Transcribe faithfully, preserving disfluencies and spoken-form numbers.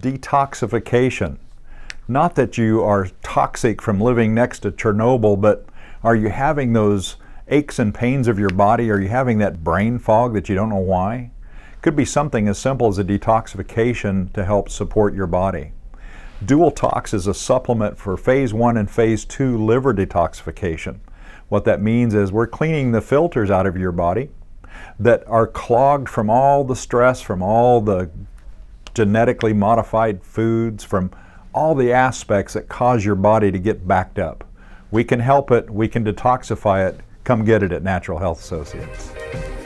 detoxification. Not that you are toxic from living next to Chernobyl, but are you having those aches and pains of your body? Are you having that brain fog that you don't know why? Could be something as simple as a detoxification to help support your body. Dual Tox is a supplement for phase one and phase two liver detoxification. What that means is we're cleaning the filters out of your body that are clogged from all the stress, from all the genetically modified foods, from all the aspects that cause your body to get backed up. We can help it, we can detoxify it. Come get it at Natural Health Associates.